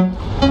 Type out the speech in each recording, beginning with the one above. Go, go,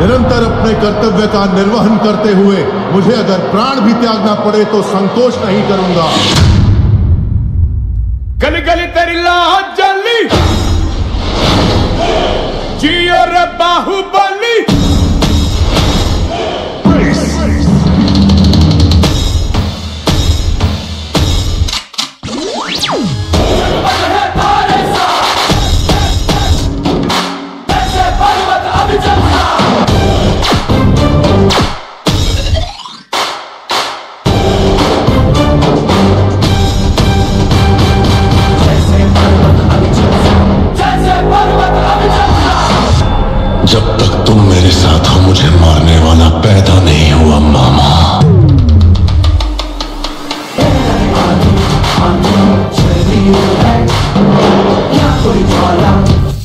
निरंतर अपने कर्तव्य का निर्वहन करते हुए मुझे अगर प्राण भी त्यागना पड़े तो संकोच नहीं करूंगा। गली गली तेरी लाज जली, जियो रे Baahubali. I'm not sure you like.